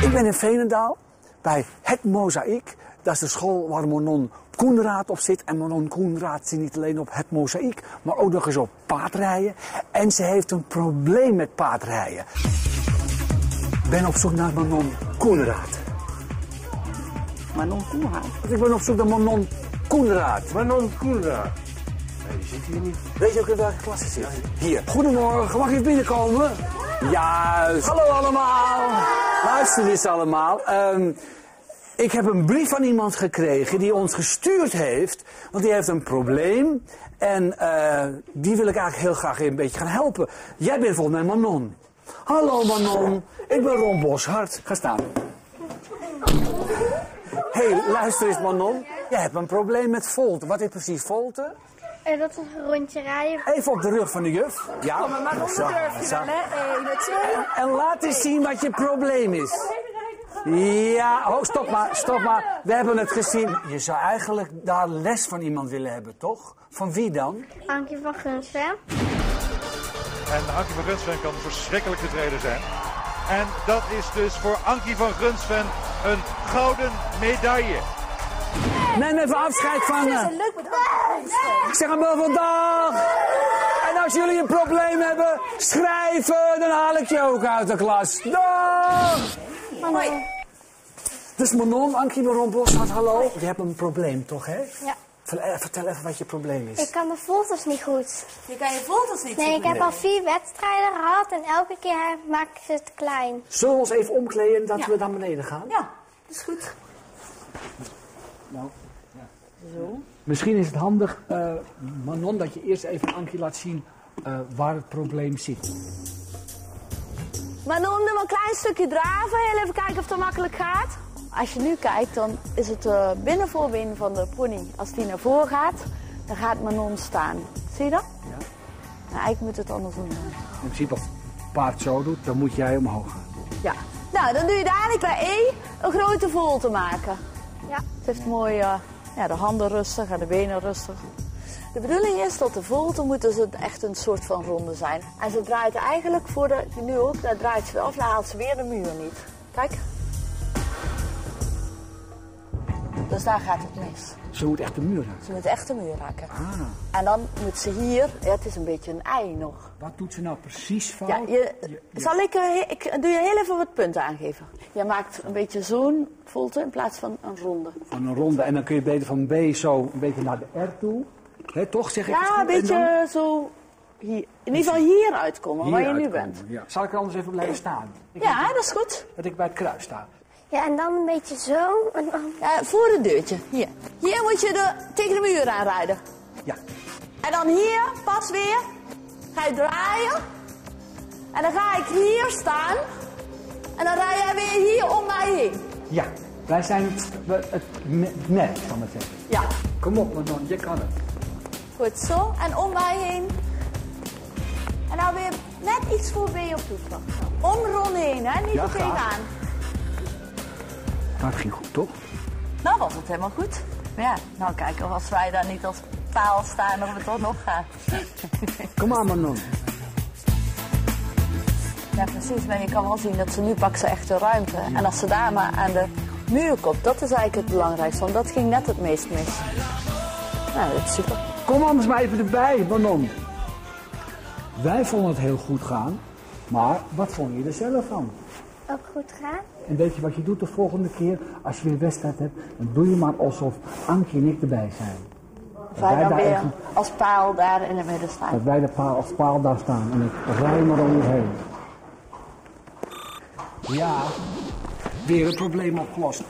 Ik ben in Veenendaal bij Het Mozaïek. Dat is de school waar Manon Coenraad op zit. En Manon Coenraad zit niet alleen op Het Mozaïek, maar ook nog eens op paardrijden. En ze heeft een probleem met paardrijden. Ik ben op zoek naar Manon Coenraad. Manon Coenraad? Ik ben op zoek naar Manon Coenraad. Manon Coenraad. Nee, die zit hier niet. Weet je ook in welke klasse zit? Ja. Hier. Goedemorgen, mag ik binnenkomen? Juist. Hallo allemaal. Luister eens allemaal. Ik heb een brief van iemand gekregen die ons gestuurd heeft, want die heeft een probleem. En die wil ik eigenlijk heel graag een beetje gaan helpen. Jij bent volgens mij Manon. Hallo Manon, ik ben Ron Boshart. Ga staan. Hé, luister eens Manon. Jij hebt een probleem met volten. Wat is precies volten? Dat is een rondje rijden. Even op de rug van de juf. Ja. Kom maar onderturf je dan, hè. 1, 2. En laat eens zien wat je probleem is. Ja, oh, stop maar, stop maar. We hebben het gezien. Je zou eigenlijk daar les van iemand willen hebben, toch? Van wie dan? Ankie van Grunsven. En Ankie van Grunsven kan verschrikkelijk getreden zijn. En dat is dus voor Ankie van Grunsven een gouden medaille. Neem even afscheid van me. Ik zeg hem wel vandaag. En als jullie een probleem hebben, schrijven. Dan haal ik je ook uit de klas. Dag! Hoi. Dus Manon, Ankie van Grunsven, hallo. Hoi. Je hebt een probleem toch, hè? Ja. Vertel even wat je probleem is. Ik kan de volters niet goed. Je kan je volters niet goed? Nee, ik heb al 4 wedstrijden gehad en elke keer maak ik ze te klein. Zullen we ons even omkleden dat we naar beneden gaan? Ja, dat is goed. Nou, ja. Zo. Misschien is het handig, Manon, dat je eerst even Ankie laat zien waar het probleem zit. Manon, doe maar een klein stukje draven. Heel even kijken of dat makkelijk gaat. Als je nu kijkt, dan is het binnenvoorbeen van de pony. Als die naar voren gaat, dan gaat Manon staan. Zie je dat? Ja. Nou, eigenlijk moet het andersom doen. In principe, als het paard zo doet, dan moet jij omhoog gaan. Ja. Nou, dan doe je dadelijk bij E een grote volte maken. Ja. Het heeft mooi de handen rustig en de benen rustig. De bedoeling is dat de volte moet dus echt een soort van ronde zijn. En ze draait eigenlijk, voordat je nu ook, daar draait ze weer af, dan haalt ze weer de muur niet. Kijk. Dus daar gaat het mis. Ze moet echt de muur raken? Ze moet echt de muur raken. Ah. En dan moet ze hier, het is een beetje een ei nog. Wat doet ze nou precies fout? Ja, zal ik doe je heel even wat punten aangeven. Je maakt een beetje zo'n volte in plaats van een ronde. Van een ronde, en dan kun je beter van B zo een beetje naar de R toe. Hè, toch zeg ik? Ja, een beetje dan zo hier. In ieder geval hier uitkomen, hier waar je nu bent. Ja. Zal ik er anders even blijven staan? Dat is goed. Dat ik bij het kruis sta. Ja, en dan een beetje zo. En dan... ja, voor het deurtje, hier. Hier moet je tegen de muur aanrijden. Ja. En dan hier, pas weer, ga je draaien. En dan ga ik hier staan. En dan rij jij weer hier om mij heen. Ja, wij zijn het merk van het zeggen. Ja. Kom op, Manon, je kan het. Goed, zo. En om mij heen. En dan weer net iets voor B op toepak. Om Ron heen, hè. Niet meteen aan. Nou, dat ging goed, toch? Nou was het helemaal goed. Ja, nou kijk, als wij daar niet als paal staan, of het toch nog gaat. Kom aan, Manon. Ja, precies. Maar je kan wel zien dat ze nu pakt ze echt de ruimte. Ja. En als ze daar maar aan de muur komt, dat is eigenlijk het belangrijkste. Want dat ging net het meest mis. Nou, dat is super. Kom anders maar even erbij, Manon. Wij vonden het heel goed gaan. Maar wat vond je er zelf van? Ook goed gaan. En weet je wat je doet de volgende keer als je weer een wedstrijd hebt? Dan doe je maar alsof Ankie en ik erbij zijn. Dat wij dan weer even, als paal daar in het midden staan. Dat wij als paal daar staan en ik rij maar om je heen. Ja, weer het probleem opgelost.